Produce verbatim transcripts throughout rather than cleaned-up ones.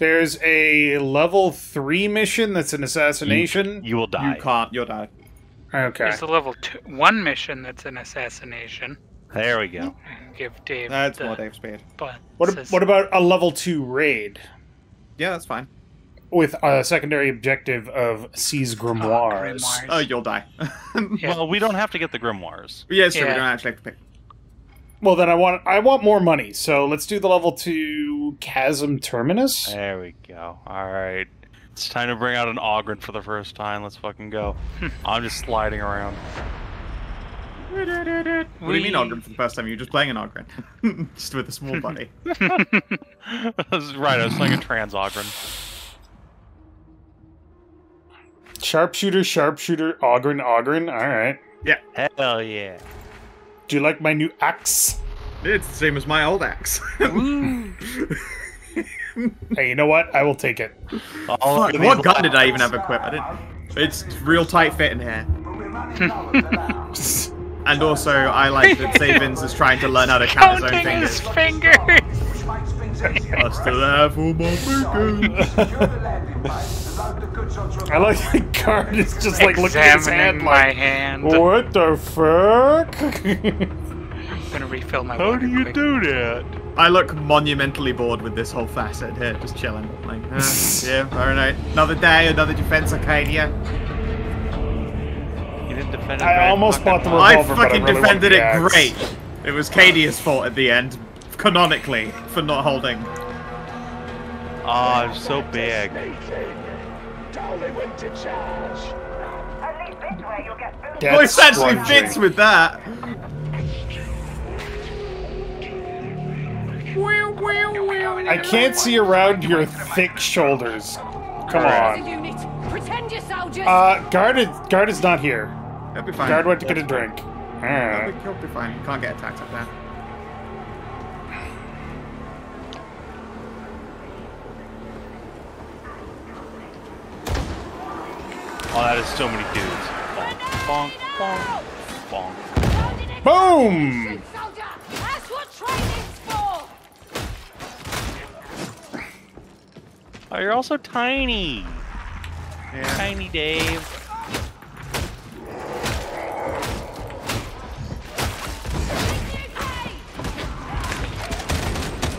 There's a level three mission that's an assassination. You, you will die. You can't. You'll die. Okay. There's a level two, one mission that's an assassination. There we go. Give Dave. That's the, more Dave's speed. But what, what about a level two raid? Yeah, that's fine. With a secondary objective of seize grimoires. Oh, grimoires. Oh you'll die. Yeah. Well, we don't have to get the grimoires. Yeah, it's true. Yeah. We don't actually have to pick. Well, then I want I want more money, so let's do the level two Chasm Terminus. There we go. All right. It's time to bring out an Ogryn for the first time. Let's fucking go. I'm just sliding around. What do we... you mean Ogryn for the first time? You're just playing an Ogryn. Just with a small body. Right, I was playing a trans Ogryn. Sharpshooter, sharpshooter, Ogryn, Ogryn. All right. Yeah. Hell yeah. Do you like my new axe? It's the same as my old axe. Hey, you know what? I will take it. Fuck, what gun did I even have equipped? I didn't. It's real tight fit in here. And also, I like that Savin's is trying to learn how to count his own fingers. His fingers. I still have all my fingers. I like the card is just like looking at his hand like, hand. What the fuck? I'm gonna refill my water. How do you quick. do that? I look monumentally bored with this whole facet here, just chilling. Like, uh, yeah, all right. Another day, another defense of Cadia. You didn't defend it. I right. almost bought the revolver, I fucking but I really defended it axe. great. It was Cadia's fault at the end, canonically, for not holding. Oh, I'm so big. Well, it actually fits with that. I can't see around your thick shoulders. Come on. Uh, guard is guard is not here. That'd be fine. Guard went to get a drink. That'd be fine. You can't get attacked like that. Oh, that is so many dudes. Bonk, bonk, bonk, bonk. Boom! Oh, you're also tiny. Yeah. Tiny Dave.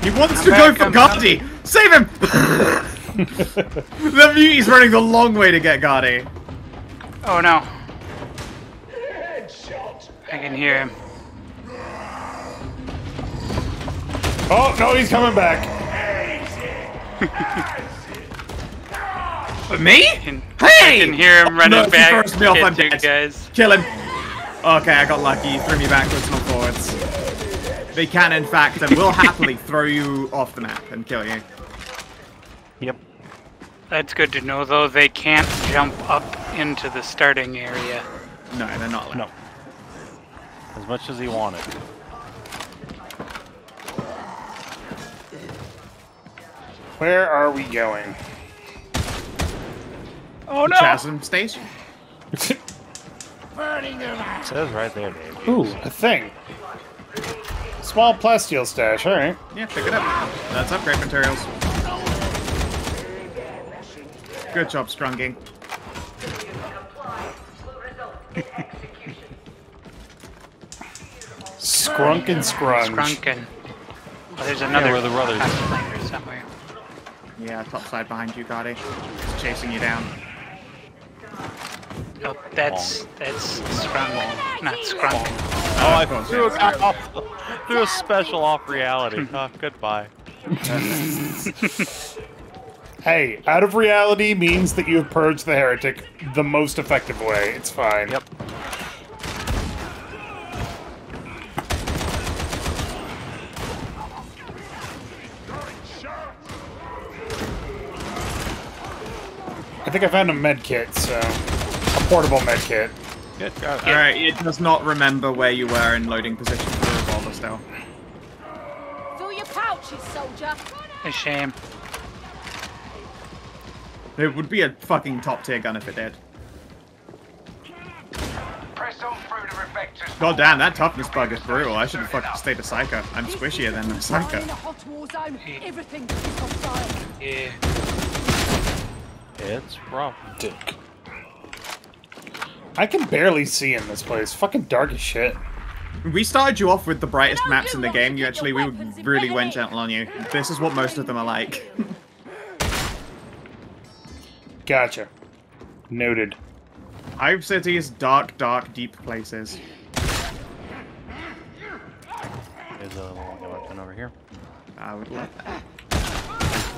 He wants I'm to back, go for Guardy! Save him! The mutie's running the long way to get Guardy. Oh no. I can hear him. Oh no, he's coming back. Me? I can, hey! I can hear him running oh, no, back. He off, I'm dead. Guys. Kill him. Okay, I got lucky. You threw me backwards, not forwards. They can, in fact, and will happily throw you off the map and kill you. Yep. That's good to know, though. They can't jump up into the starting area. No, they're not allowed. No. As much as he wanted. Where are we going? Oh no! Chasm station. Burning them out. It says right there, Dave. Ooh, a thing. Small plasteel stash. All right. Yeah, pick it up. That's upgrade materials. Good job, Strunging. Scrunk and Scrunge. Scrunkin'. Oh, there's another. Yeah, where the brothers. Somewhere. Yeah, top side behind you, Gotti. He's chasing you down. Oh, that's that's Scrunk, not Scrunk. Oh, I oh, threw, yeah. a, off, threw a special off reality. Oh, goodbye. Hey, out of reality means that you have purged the heretic the most effective way. It's fine. Yep. I think I found a med kit, so a portable med kit. Good. All right, it does not remember where you were in loading position for the revolver still. Fill your pouches, soldier. A shame. It would be a fucking top tier gun if it did. Press on through to Reflector's God damn, that toughness bug is brutal. I should have fucking stayed a Psycho. I'm squishier than a Psycho. Yeah. It's rough, dick. I can barely see in this place. Fucking dark as shit. We started you off with the brightest maps in the game. You actually, we really went gentle on you. This is what most of them are like. Gotcha. Noted. Hive City is dark, dark, deep places. There's a long weapon over here. I would love that.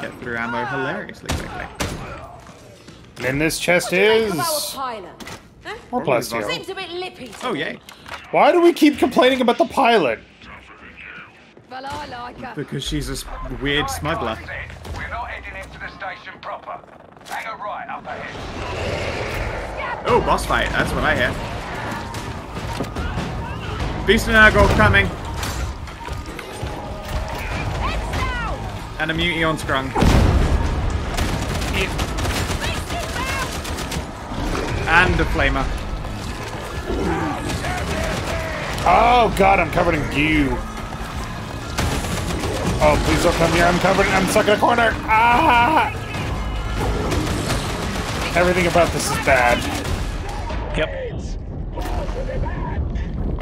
Get through ammo hilariously quickly. And in this chest is... More plastio. Oh, yay. Why do we keep complaining about the pilot? Well, I like her. Because she's a weird smuggler. We're not heading into the station proper. Hang a right up ahead. Oh, boss fight. That's what I hear. Beast and Nurgle coming. And a mutie on Scrung. And a flamer. Oh god, I'm covered in goo. Oh, please don't come here. I'm covered. I'm stuck in a corner. Ah! Everything about this is bad. Yep.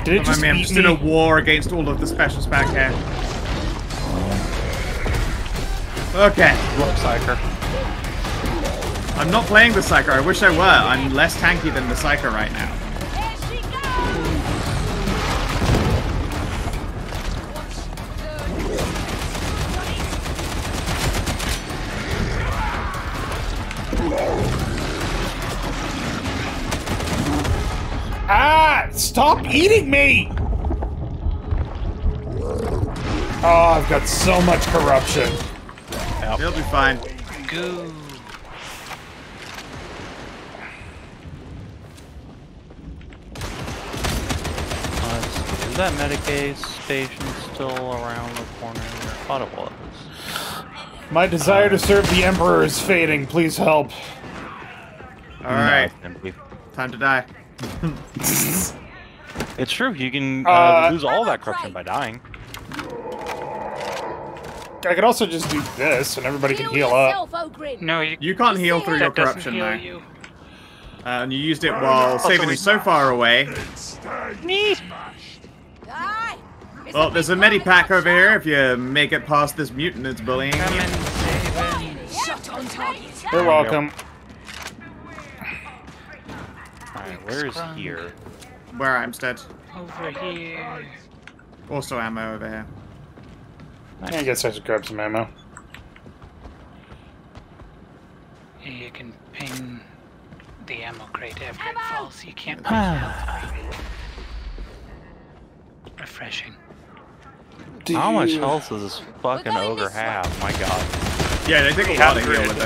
Did it just I mean, I'm just me? in a war against all of the specials back here. Okay. Look, Psyker. I'm not playing the Psyker. I wish I were. I'm less tanky than the Psyker right now. Ah! Stop eating me! Oh, I've got so much corruption. Yep. He'll be fine. Go. Uh, is that Medicaid station still around the corner? I thought it was. My desire um, to serve the Emperor is fading. Please help. Alright. No, time to die. It's true, you can uh, uh, lose all that corruption by dying. I could also just do this and everybody heal can heal yourself, up. Ogryn. No, you, you can't heal through your corruption, though. You. Uh, and you used it while oh, Savin is so far away. Neat. Well, there's a medipack over here if you make it past this mutant that's bullying you. You're welcome. Alright, where is here? Where I'm dead. Over here. Also ammo over here. Nice. I guess I should grab some ammo. Yeah, you can ping the ammo crate after ammo. It falls. You can't ping it. Refreshing. Do How much health does this fucking ogre have? My god. Yeah, they take a lot of heal with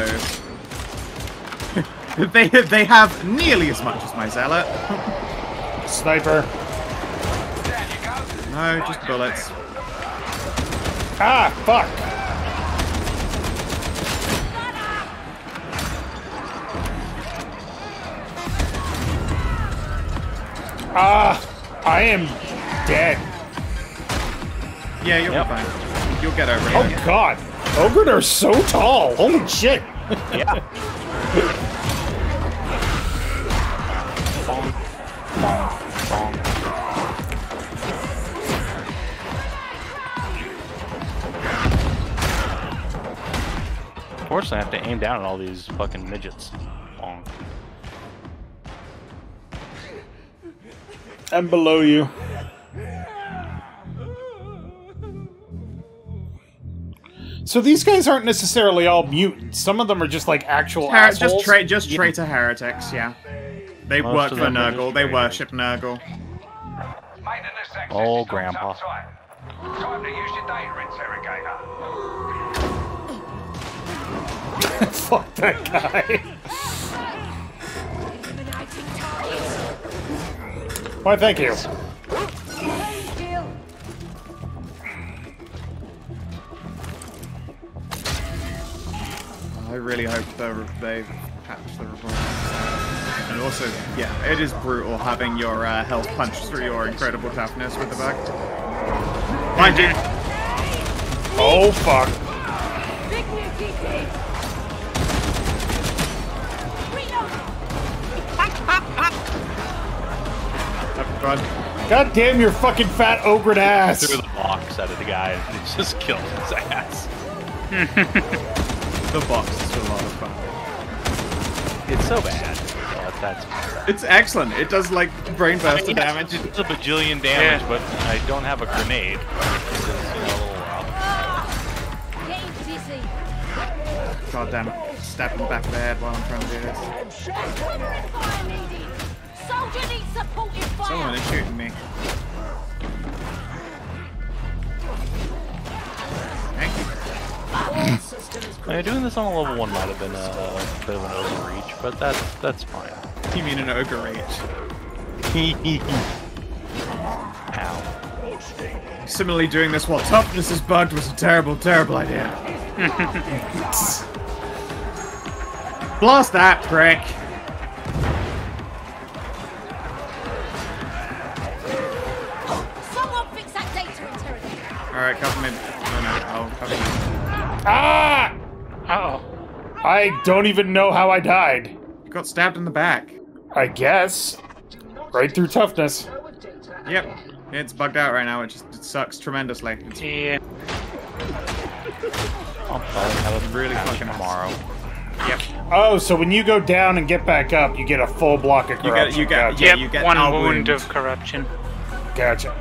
those. They they have nearly as much as my zealot. Sniper. No, just bullets. Ah, fuck! Ah, I am dead. Yeah, you'll yep. be fine. You'll get over it. Oh again. God, Ogryn are so tall. Holy shit! Yeah. Unfortunately, I have to aim down at all these fucking midgets. Bonk. I'm below you. So these guys aren't necessarily all mutants. Some of them are just like actual Her assholes. Just, tra just traitor yeah. heretics, yeah. They Most work for Nurgle. They worship Nurgle. Oh, Grandpa. Time to use your data interrogator. Fuck that guy. Why, thank you. I really hope they've patch the report. And also, yeah, it is brutal having your uh, health punch through your incredible toughness with the back. Mind you. Oh fuck. God damn your fucking fat Ogryn ass! He threw the box out of the guy and it just killed his ass. The box is a lot of fun. It's so bad. Yeah, that's bad. It's excellent. It does like brain burst I mean, damage. It's a bajillion damage, yeah. But I don't have a grenade. God damn it. Stabbing back the head while I'm trying to do this. Soldier needs supporting fire. Someone is shooting me. Thank you. Yeah, doing this on a level one might have been a bit of an overreach, but that's that's fine. You mean an overreach? Ow. Similarly, doing this while toughness is bugged was a terrible, terrible idea. Blast that prick! Alright, cover me. No, no, I'll cover you. Ah! Uh-oh. I don't even know how I died. You got stabbed in the back. I guess. Right through toughness. Yep. It's bugged out right now, it just it sucks tremendously. It's... Yeah. I'll probably have a really fucking tomorrow. Yep. Oh, so when you go down and get back up, you get a full block of corruption. You get, you get, gotcha. Yep, you get one wound. wound of corruption. Gotcha.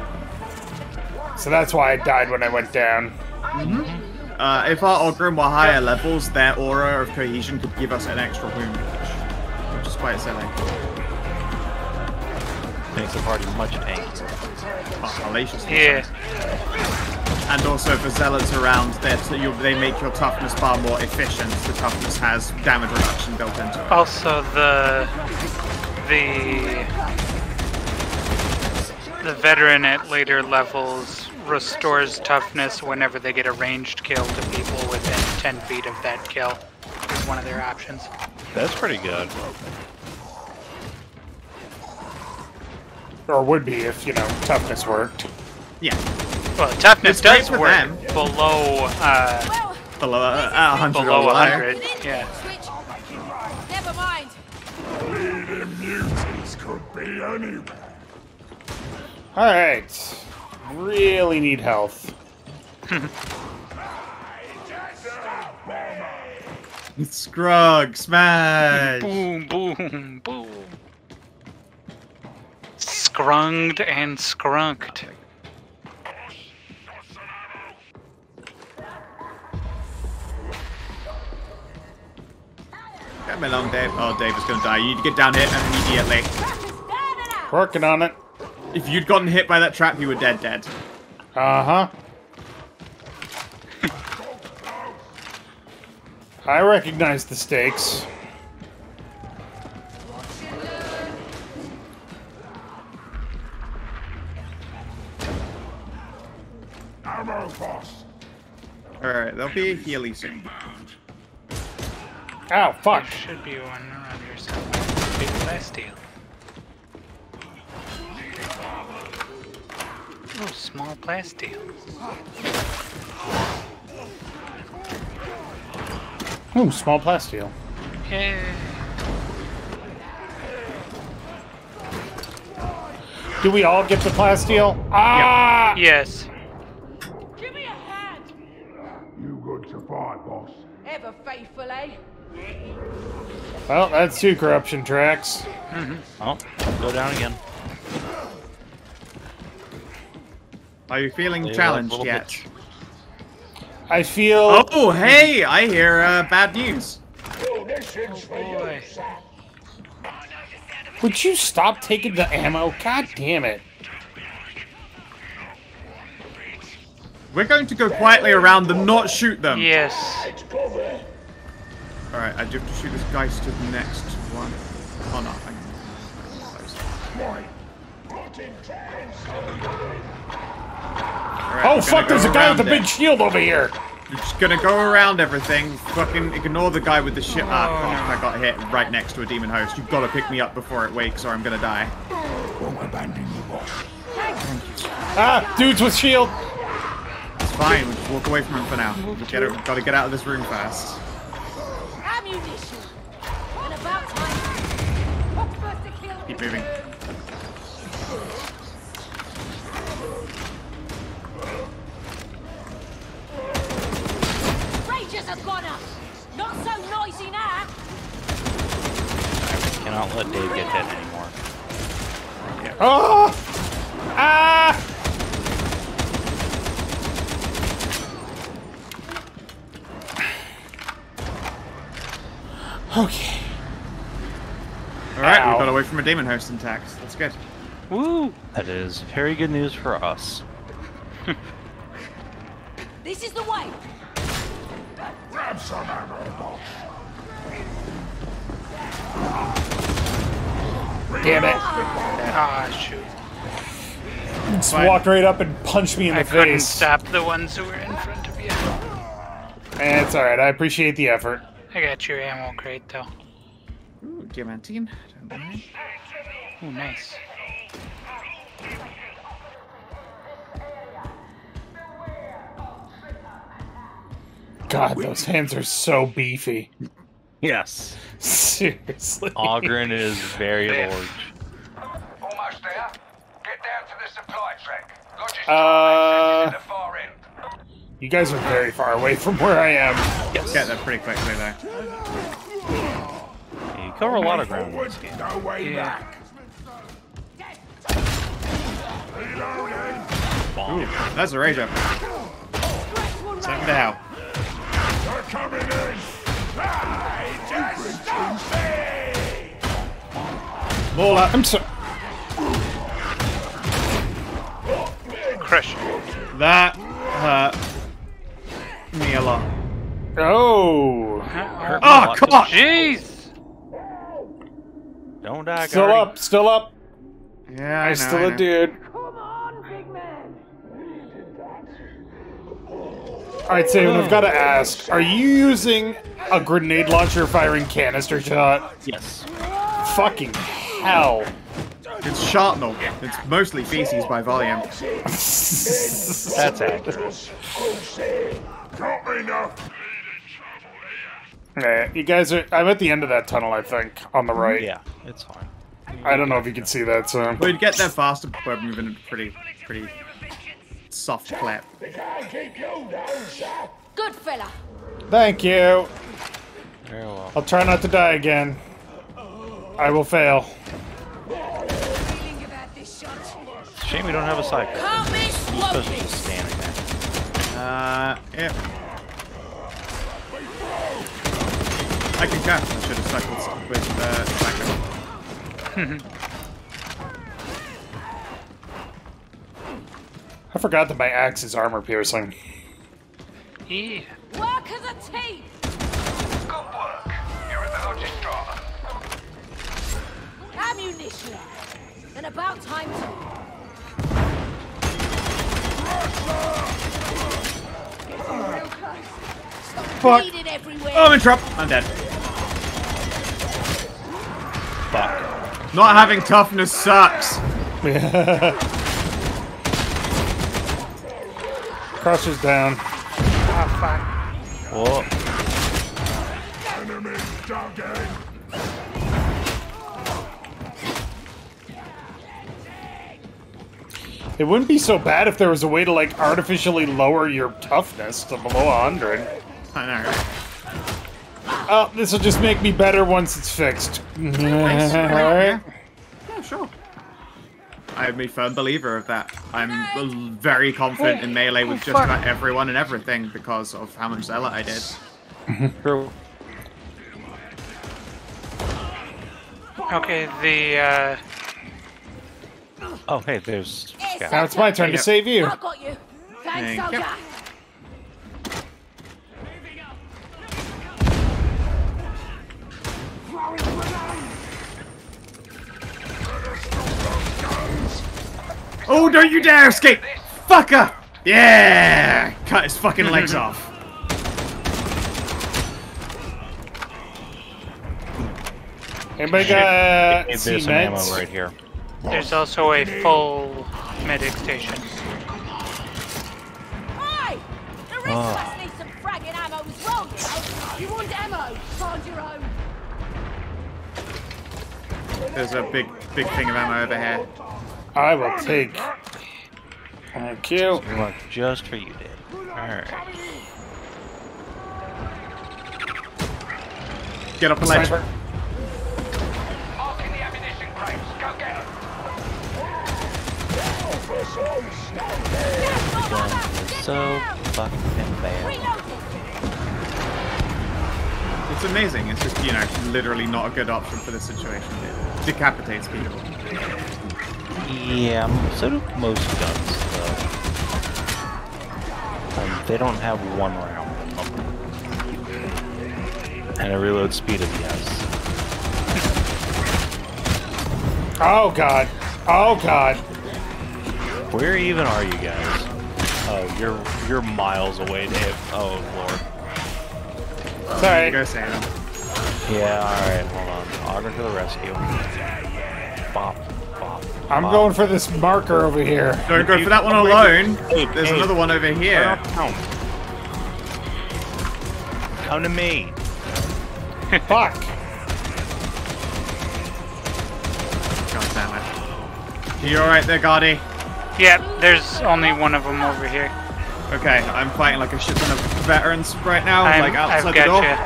So that's why I died when I went down. Mm-hmm. uh, if our Ogryn were higher levels, their aura of cohesion could give us an extra wound, which is quite silly. Makes the party much tankier. Oh, hellacious. Yeah. And also for zealots around, so you, they make your toughness far more efficient. The toughness has damage reduction built into it. Also, the the. The veteran at later levels restores toughness whenever they get a ranged kill to people within ten feet of that kill, is one of their options. That's pretty good. Or would be if, you know, toughness worked. Yeah. Well, toughness does work them. below, uh... Below uh, one hundred. Below one hundred, yeah. Never mind. Bleeding mutants could be anywhere. Alright. Really need health. Scrug, smash! Boom, boom, boom. Scrunged and scrunked. Come along, Dave. Oh, Dave is gonna die. You need to get down here immediately. Working on it. If you'd gotten hit by that trap, you were dead, dead. Uh-huh. I recognize the stakes. Alright, there'll be a healy soon. Ow, fuck. There should be one around here somewhere. Big last deal. Oh, small plastic. Oh, small plastic. Yeah. Do we all get the plastic? Ah! Yeah. Yes. Give me a hand. You good to fight, boss. Ever faithful, eh? Well, that's two corruption tracks. Mm-hmm. Oh, go down again. Are you feeling yeah, challenged yet? Bit. I feel... Oh, hey! I hear uh, bad news. Oh, boy. Would you stop taking the ammo? God damn it. We're going to go quietly around them, not shoot them. Yes. Alright, I do have to shoot this guy to the next one. Oh, no. I... Right, oh fuck, there's a guy with a big shield over here! You're just gonna go around everything. Fucking ignore the guy with the shit. Ah, oh, fuck, no. I got hit right next to a demon host. You've got to pick me up before it wakes or I'm gonna die. Won't abandon you, boss. Ah, dudes with shield. It's fine. We'll just walk away from him for now. We've got to get out of this room fast. Ammunition. And about time. Keep moving. Have gone up. Not so noisy now. I cannot let Dave get that anymore. Yeah. Oh! Ah! Okay. All right, Ow. we got away from a demon host intact. That's good. Woo! That is very good news for us. This is the way. Grab some ammo. Damn it. Ah, oh, shoot. Just walked right up and punched me in the I face. I couldn't stop the ones who were in front of you. Eh, it's alright. I appreciate the effort. I got your ammo crate, though. Ooh, diamantine. Ooh, nice. God, those hands are so beefy. Yes. Seriously. Ogryn is very large. Almost there. Get down to the supply track. Logistics uh, at the far end. You guys are very far away from where I am. Yes. Get that pretty quickly there. You cover a lot of ground. No way yeah. back. Ooh, that's a rage up. Something to help. Coming in! I just stop me! Ball up. I'm sorry. Crash. That hurt me a lot. Oh! Hurt oh, lot. Come on! Jeez! Don't die, guys. Still Gary. up, still up. Yeah, I, I know, still I know. a dude. Alright, Savin, I've got to ask, are you using a grenade launcher firing canister shot? Yes. Fucking hell. It's shrapnel. It's mostly feces by volume. That's accurate. Yeah, you guys are... I'm at the end of that tunnel, I think, on the right. Yeah, it's fine. I don't know if you can see that, so... We'd get there faster by moving it pretty... pretty... soft clap. Good fella. Thank you. Very well. I'll try not to die again. I will fail. Shame we don't have a cycle. Uh, yeah. I can catch. I should have cycled with uh, cycle. I forgot that my axe is armor piercing. Yeah. Work as a team. Good work. You're in the largest drama. Ammunition. And about time to. Getting real close. Stop bleeding everywhere. Oh, I'm in trouble. I'm dead. Fuck. Not having toughness sucks. Crush is down. Oh, fuck. Whoa. Enemy dogging. It wouldn't be so bad if there was a way to, like, artificially lower your toughness to below one hundred. I know. Oh, this will just make me better once it's fixed. Alright. Yeah, sure. I'm a firm believer of that. I'm very confident in melee with just about everyone and everything because of how much zealot I did. True. Okay, the, uh... Oh, hey, there's... Yeah. Now it's my turn to save you. I got you. Thanks, soldier. Oh, don't you dare escape! Fucker! Yeah! Cut his fucking legs off. Anybody got uh, some ammo right here? There's also a full medic station. Hey! The rest of us need some fragging ammo as well, guys. You want ammo? Find your own. There's a big, big thing of ammo over here. I will take. Thank you. Look, just for you, Dave. Alright. Get up the ledge. Arc in the ammunition crates. Go get them. So fucking bad. It's amazing. It's just, you know, literally not a good option for this situation. It decapitates people. Yeah, so do most guns, though. Um, they don't have one round. And a reload speed of yes. Oh god. Oh god. Where even are you guys? Oh, you're you're miles away, Dave. Oh lord. Sorry. Go Sam. Yeah, alright, hold on. Ogryn to the rescue. Bop. I'm um, going for this marker over here. Don't go for that one alone. Hey, There's hey, another one over here. Come to me. Fuck. God damn it. You alright there, Guardy? Yeah, there's only one of them over here. Okay, I'm fighting like a shit ton of veterans right now. I'm, like outside I've the door. You.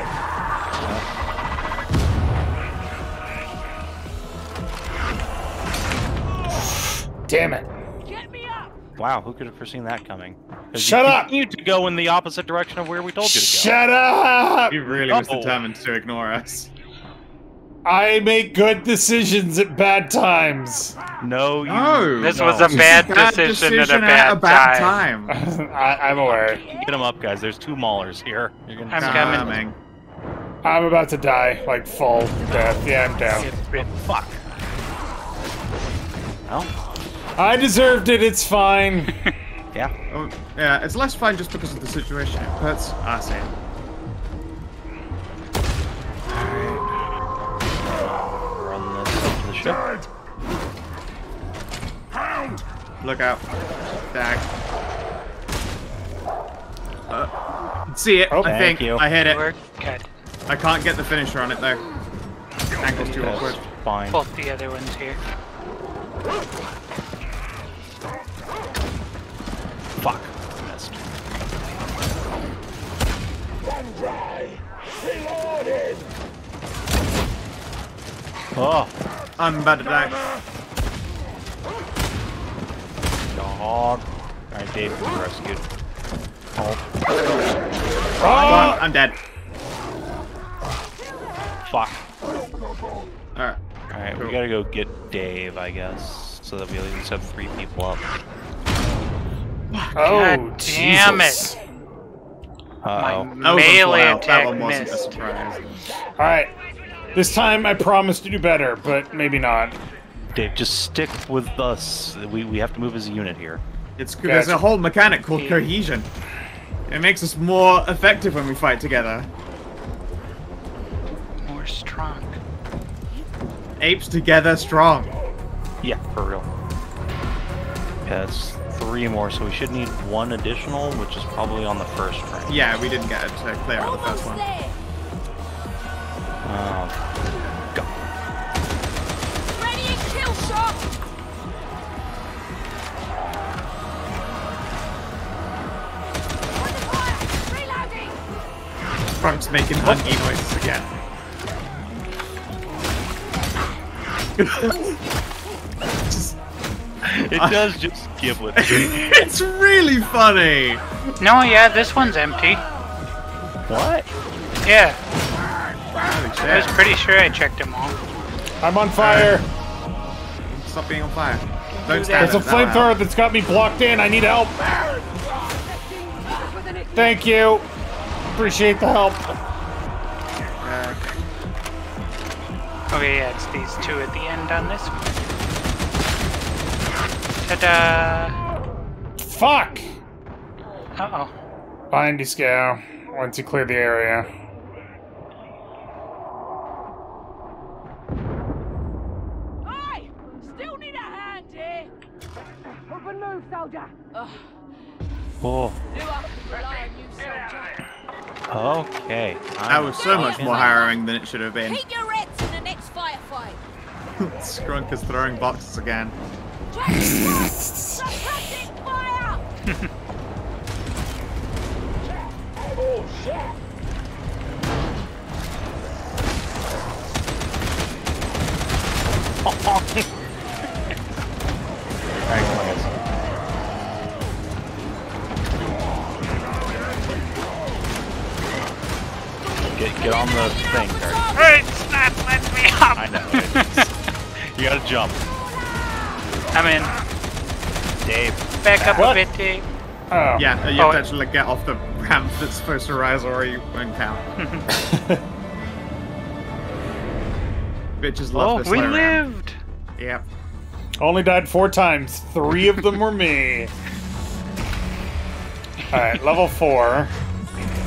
Damn it! Get me up! Wow, who could have foreseen that coming? Shut you up! You to go in the opposite direction of where we told you to go. Shut up! You really was oh. determined to ignore us. I make good decisions at bad times. No, you. No, this no. was a bad, a bad decision, decision at a bad, at a bad time. time. I, I'm aware. Get him up, guys. There's two maulers here. You're gonna I'm coming. I'm about to die, like fall to death. Yeah, I'm down. It's been fuck. Well. I deserved it, it's fine. Yeah. Oh, yeah, it's less fine just because of the situation it puts us in. Alright. Run this up to the ship. Hound! Look out. Dag. Uh, see it, oh, I think. You. I hit it. We're good. I can't get the finisher on it though. Angle's too awkward. Fine. Both the other ones here. Fuck. Missed. Oh, I'm about to die. Dog. Alright, Dave, we were rescued. Oh. Oh. On, I'm dead. Fuck. Alright. Alright, cool. We gotta go get Dave, I guess. So that we at least have three people up. Oh, God damn Jesus. it! Uh-oh. My melee attack missed. Alright, this time I promise to do better, but maybe not. Dave, just stick with us. We, we have to move as a unit here. It's gotcha. There's a whole mechanic called cohesion. It makes us more effective when we fight together. More strong. Apes together strong. Yeah, for real. Yeah, that's... Three more, so we should need one additional, which is probably on the first train. Yeah, we didn't get it to clear out the first one. Oh, go. Ready and kill shot. On the fire, reloading. Frank's making hunky noises again. Just It uh, does just give with it. It's really funny! No, yeah, this one's empty. What? Yeah. I was pretty sure I checked them all. I'm on fire! Uh, stop being on fire. Don't stand There's a flamethrower that's got me blocked in, I need help! Thank you! Appreciate the help. Uh, okay, yeah, it's these two at the end on this one. Ta-da! Fuck! Uh-oh. Bind Scow, once you clear the area. soldier. Ugh. Oh. Okay. I'm that was so much more harrowing than it should have been. Keep your heads in the next firefight. Skrunk is throwing boxes again. Suppressing fire! Oh shit! Get, get on the thing, Gary. Hey, snap, let me up! I know. You gotta jump. I'm in. Dave. Back up what? a bit, Dave. Oh. Yeah, you oh, have to actually get off the ramp that's supposed to rise or you won't count. Bitches love oh, this we lived! Ramp. Yep. Only died four times. Three of them were me. Alright, level four.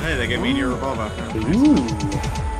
Hey, they gave me a new revolver. Ooh.